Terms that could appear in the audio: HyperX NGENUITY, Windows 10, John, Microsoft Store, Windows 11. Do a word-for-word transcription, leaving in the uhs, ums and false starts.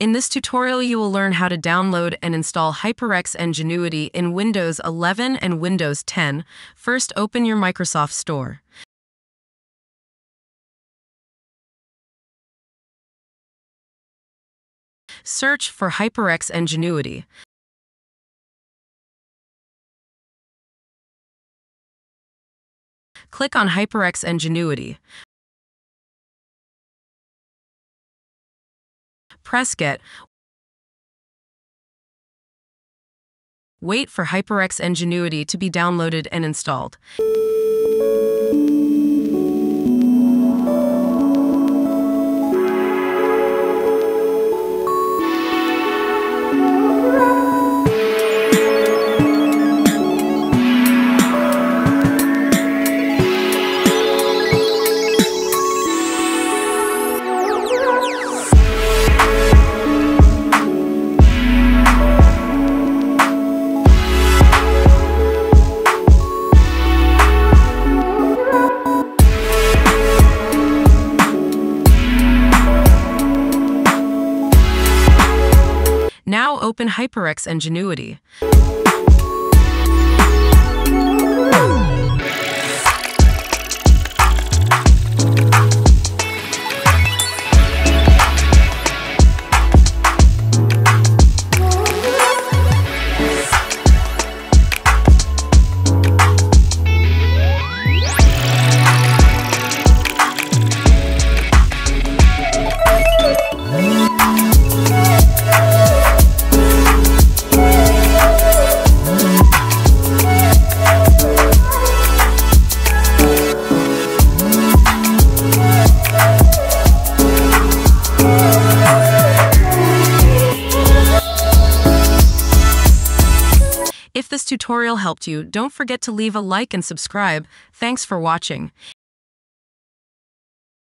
In this tutorial, you will learn how to download and install HyperX NGENUITY in Windows eleven and Windows ten. First, open your Microsoft Store. Search for HyperX NGENUITY. Click on HyperX NGENUITY. Press Get. Wait for HyperX NGENUITY to be downloaded and installed. Now open HyperX NGENUITY. If this tutorial helped you, don't forget to leave a like and subscribe. Thanks for watching.